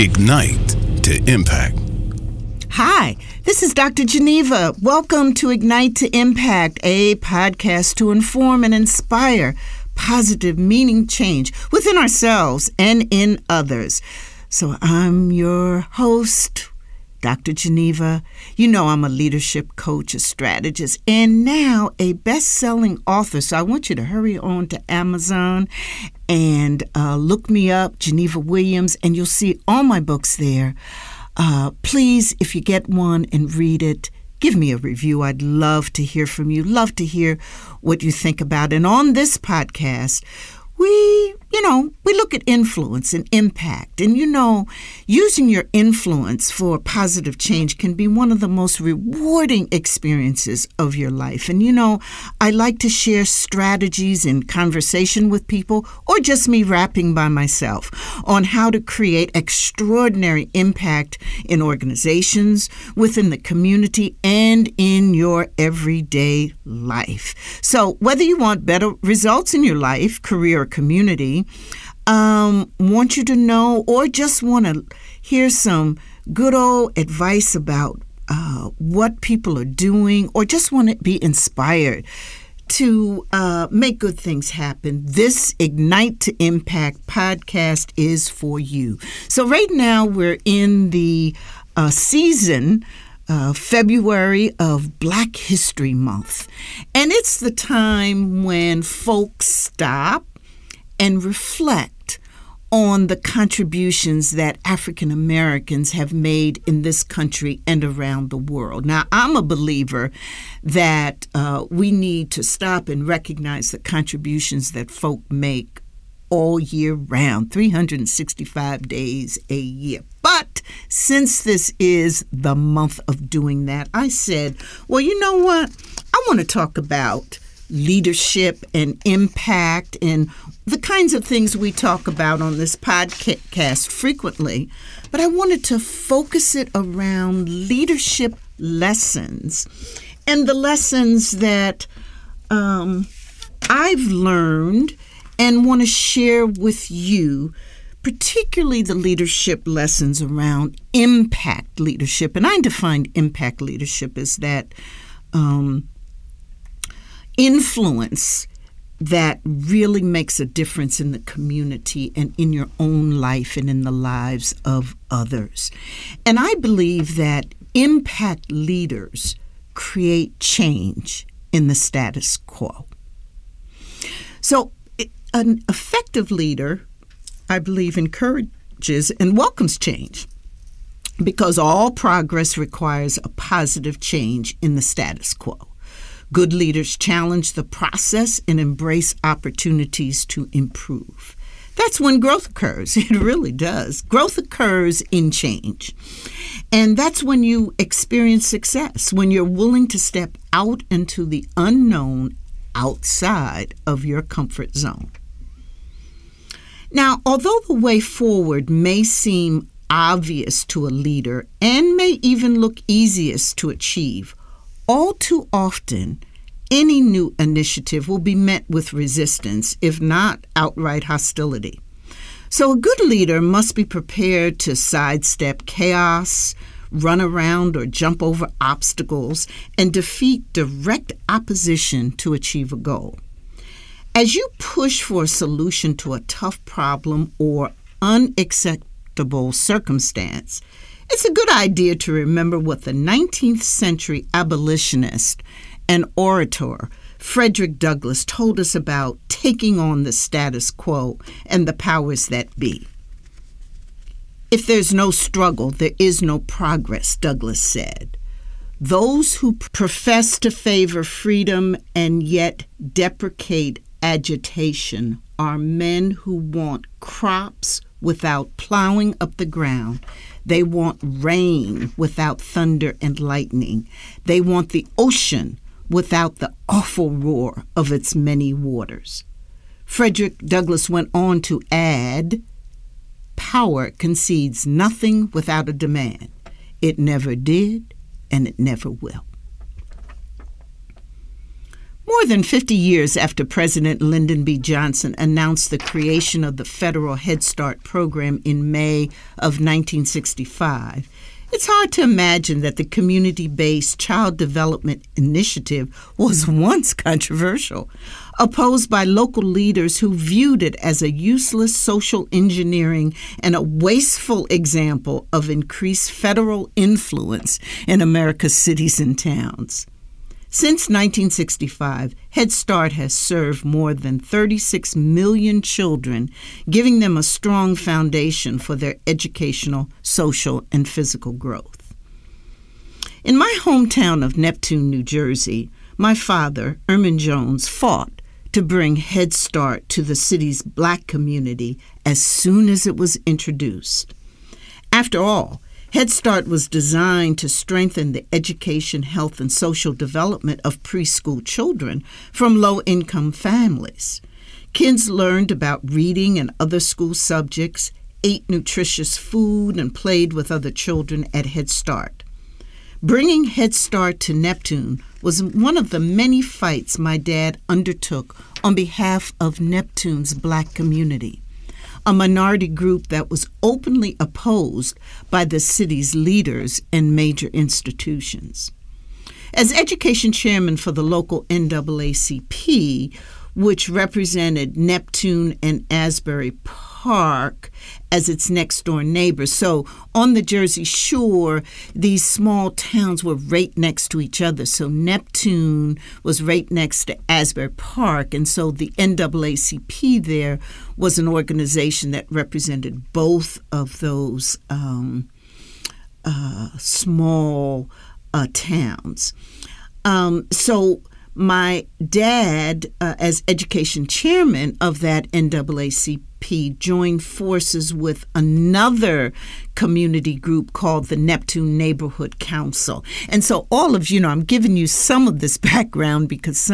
Ignite to Impact. Hi, this is Dr. Geneva. Welcome to Ignite to Impact, a podcast to inform and inspire positive, meaning change within ourselves and in others. So I'm your host, Dr. Geneva. You know I'm a leadership coach, a strategist, and now a best-selling author. So I want you to hurry on to Amazon and look me up, Geneva Williams, and you'll see all my books there. Please, if you get one and read it, give me a review. I'd love to hear from you, love to hear what you think about. And on this podcast, we look at influence and impact. And, using your influence for positive change can be one of the most rewarding experiences of your life. And, I like to share strategies in conversation with people or just me rapping by myself on how to create extraordinary impact in organizations, within the community, and in your everyday life. So whether you want better results in your life, career, or community, want you to know or just want to hear some good old advice about what people are doing or just want to be inspired to make good things happen, this Ignite to Impact podcast is for you. So right now we're in the season February of Black History Month. And it's the time when folks stop and reflect on the contributions that African Americans have made in this country and around the world. Now, I'm a believer that we need to stop and recognize the contributions that folk make all year round, 365 days a year. But since this is the month of doing that, I said, well, you know what? I want to talk about leadership and impact and the kinds of things we talk about on this podcast frequently, but I wanted to focus it around leadership lessons and the lessons that I've learned and want to share with you, particularly the leadership lessons around impact leadership. And I defined impact leadership as that influence that really makes a difference in the community and in your own life and in the lives of others. And I believe that impact leaders create change in the status quo. So an effective leader, I believe, encourages and welcomes change because all progress requires a positive change in the status quo. Good leaders challenge the process and embrace opportunities to improve. That's when growth occurs. It really does. Growth occurs in change. And that's when you experience success, when you're willing to step out into the unknown outside of your comfort zone. Now, although the way forward may seem obvious to a leader and may even look easiest to achieve, all too often, any new initiative will be met with resistance, if not outright hostility. So a good leader must be prepared to sidestep chaos, run around or jump over obstacles, and defeat direct opposition to achieve a goal. As you push for a solution to a tough problem or unacceptable circumstance, it's a good idea to remember what the 19th century abolitionist and orator Frederick Douglass told us about taking on the status quo and the powers that be. If there's no struggle, there is no progress, Douglass said. Those who profess to favor freedom and yet deprecate agitation are men who want crops without plowing up the ground. They want rain without thunder and lightning. They want the ocean without the awful roar of its many waters. Frederick Douglass went on to add, power concedes nothing without a demand. It never did, and it never will. More More than 50 years after President Lyndon B. Johnson announced the creation of the federal Head Start program in May of 1965, it's hard to imagine that the community-based child development initiative was once controversial, opposed by local leaders who viewed it as a useless social engineering and a wasteful example of increased federal influence in America's cities and towns. Since 1965, Head Start has served more than 36 million children, giving them a strong foundation for their educational, social, and physical growth. In my hometown of Neptune, New Jersey, my father, Ermon Jones, fought to bring Head Start to the city's black community as soon as it was introduced. After all, Head Start was designed to strengthen the education, health, and social development of preschool children from low-income families. Kids learned about reading and other school subjects, ate nutritious food, and played with other children at Head Start. Bringing Head Start to Neptune was one of the many fights my dad undertook on behalf of Neptune's black community, a minority group that was openly opposed by the city's leaders and major institutions. As education chairman for the local NAACP, which represented Neptune and Asbury Park as its next-door neighbors, so on the Jersey Shore, these small towns were right next to each other. So Neptune was right next to Asbury Park, and so the NAACP there was an organization that represented both of those small towns. So my dad, as education chairman of that NAACP, joined forces with another community group called the Neptune Neighborhood Council. And so all of you know, I'm giving you some of this background because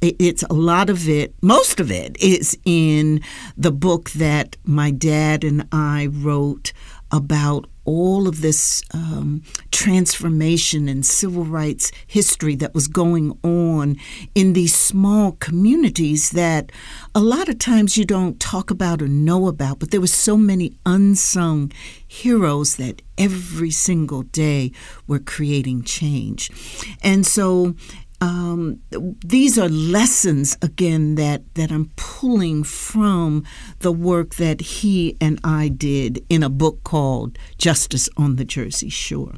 it's a lot of it, most of it is in the book that my dad and I wrote about all of this transformation and civil rights history that was going on in these small communities that a lot of times you don't talk about or know about, but there were so many unsung heroes that every single day were creating change. And so these are lessons, again, that I'm pulling from the work that he and I did in a book called Justice on the Jersey Shore.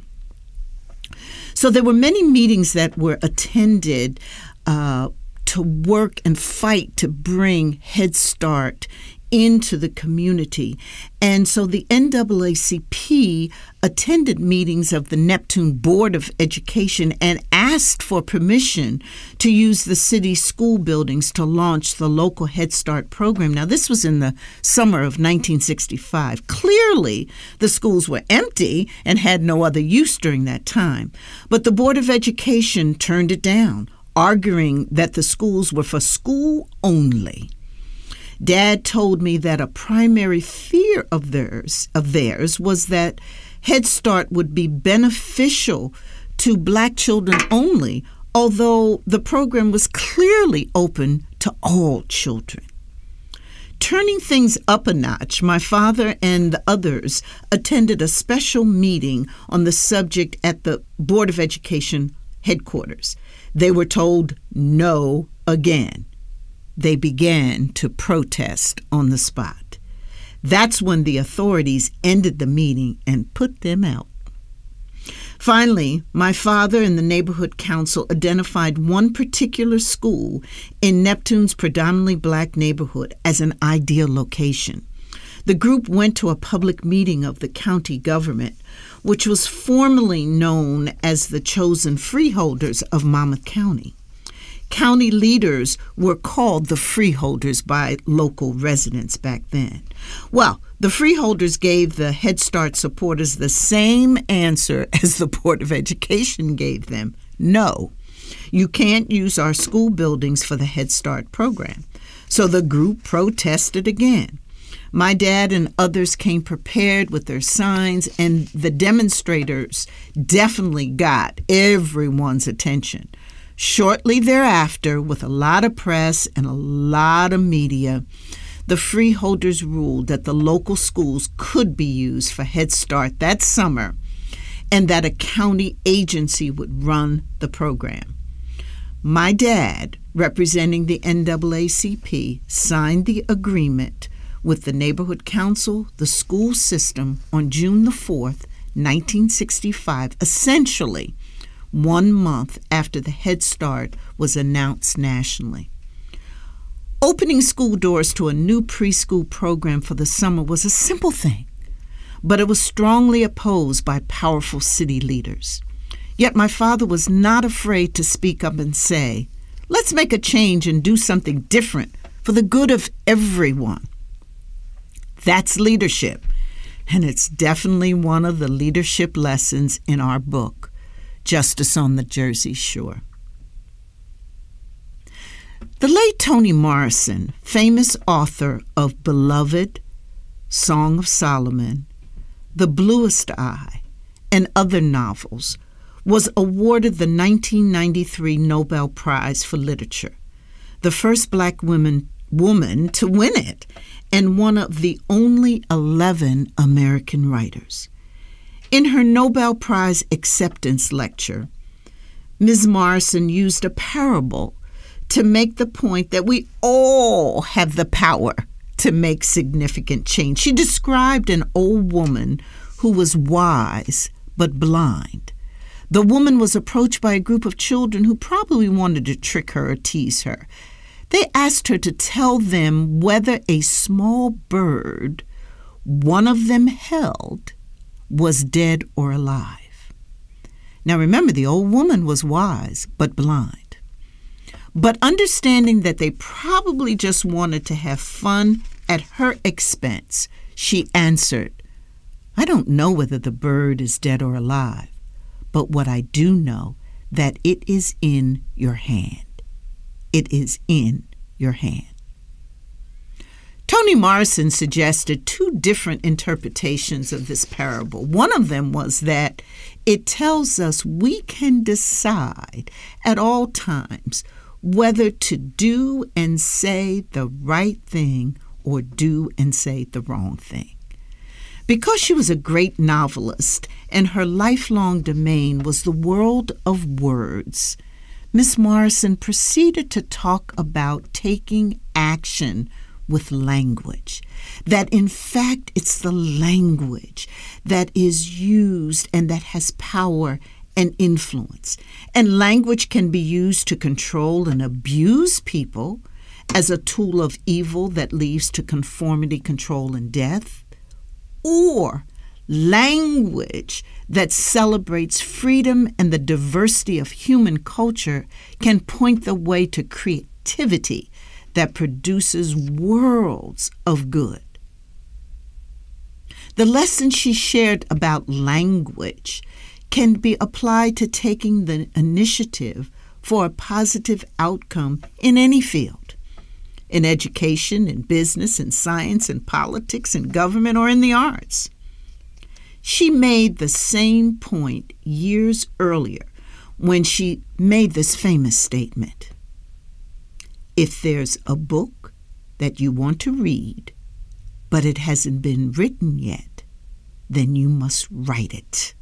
So there were many meetings that were attended to work and fight to bring Head Start into the community. And so the NAACP attended meetings of the Neptune Board of Education and asked for permission to use the city school buildings to launch the local Head Start program. Now, this was in the summer of 1965. Clearly, the schools were empty and had no other use during that time. But the Board of Education turned it down, arguing that the schools were for school only. Dad told me that a primary fear of theirs was that Head Start would be beneficial to black children only, although the program was clearly open to all children. Turning things up a notch, my father and the others attended a special meeting on the subject at the Board of Education headquarters. They were told no again. They began to protest on the spot. That's when the authorities ended the meeting and put them out. Finally, my father and the neighborhood council identified one particular school in Neptune's predominantly black neighborhood as an ideal location. The group went to a public meeting of the county government, which was formerly known as the Chosen Freeholders of Monmouth County. County leaders were called the freeholders by local residents back then. Well, the freeholders gave the Head Start supporters the same answer as the Board of Education gave them. No, you can't use our school buildings for the Head Start program. So the group protested again. My dad and others came prepared with their signs, and the demonstrators definitely got everyone's attention. Shortly thereafter, with a lot of press and a lot of media, the freeholders ruled that the local schools could be used for Head Start that summer and that a county agency would run the program. My dad, representing the NAACP, signed the agreement with the Neighborhood Council, the school system, on June the 4th, 1965, essentially 1 month after the Head Start was announced nationally. Opening school doors to a new preschool program for the summer was a simple thing, but it was strongly opposed by powerful city leaders. Yet my father was not afraid to speak up and say, "Let's make a change and do something different for the good of everyone." That's leadership, and it's definitely one of the leadership lessons in our book, Justice on the Jersey Shore. The late Toni Morrison, famous author of Beloved, Song of Solomon, The Bluest Eye, and other novels, was awarded the 1993 Nobel Prize for Literature, the first black woman to win it, and one of the only 11 American writers. In her Nobel Prize acceptance lecture, Ms. Morrison used a parable to make the point that we all have the power to make significant change. She described an old woman who was wise but blind. The woman was approached by a group of children who probably wanted to trick her or tease her. They asked her to tell them whether a small bird one of them held was dead or alive. Now remember, the old woman was wise but blind. But understanding that they probably just wanted to have fun at her expense, she answered, "I don't know whether the bird is dead or alive, but what I do know, that it is in your hand. It is in your hand." Toni Morrison suggested two different interpretations of this parable. One of them was that it tells us we can decide at all times whether to do and say the right thing or do and say the wrong thing. Because she was a great novelist and her lifelong domain was the world of words, Miss Morrison proceeded to talk about taking action with language, that in fact it's the language that is used and that has power and influence. And language can be used to control and abuse people as a tool of evil that leads to conformity, control, and death, or language that celebrates freedom and the diversity of human culture can point the way to creativity that produces worlds of good. The lesson she shared about language can be applied to taking the initiative for a positive outcome in any field, in education, in business, in science, in politics, in government, or in the arts. She made the same point years earlier when she made this famous statement. If there's a book that you want to read, but it hasn't been written yet, then you must write it.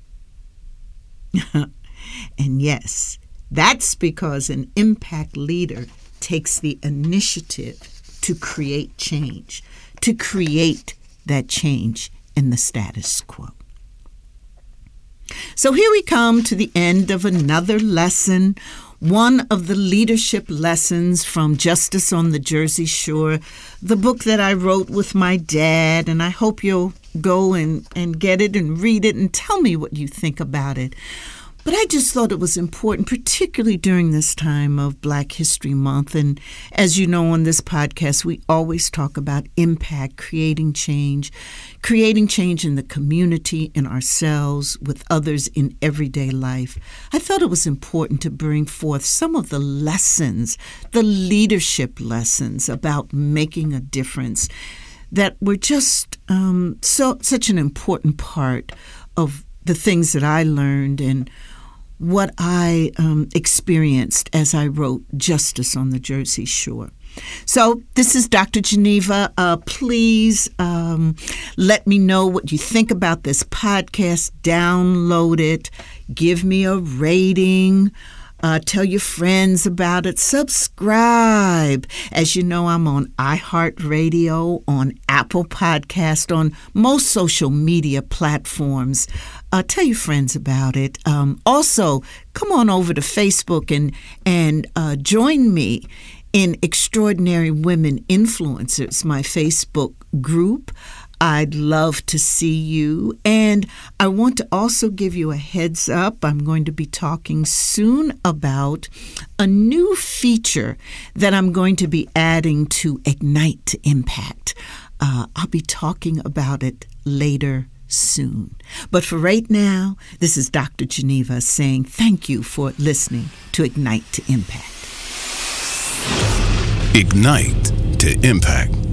And yes, that's because an impact leader takes the initiative to create change, to create that change in the status quo. So here we come to the end of another lesson, one of the leadership lessons from Justice on the Jersey Shore, the book that I wrote with my dad, and I hope you'll go and get it and read it and tell me what you think about it. But I just thought it was important, particularly during this time of Black History Month. And as you know, on this podcast, we always talk about impact, creating change in the community, in ourselves, with others in everyday life. I thought it was important to bring forth some of the lessons, the leadership lessons about making a difference that were just such an important part of the things that I learned and what I experienced as I wrote Justice on the Jersey Shore. So this is Dr. Geneva. Please let me know what you think about this podcast. Download it. Give me a rating. Tell your friends about it. Subscribe. As you know, I'm on iHeartRadio, on Apple Podcasts, on most social media platforms. Tell your friends about it. Also, come on over to Facebook and join me in Extraordinary Women Influencers, my Facebook group. I'd love to see you. And I want to also give you a heads up. I'm going to be talking soon about a new feature that I'm going to be adding to Ignite to Impact. I'll be talking about it later soon. But for right now, this is Dr. Geneva saying thank you for listening to Ignite to Impact. Ignite to Impact.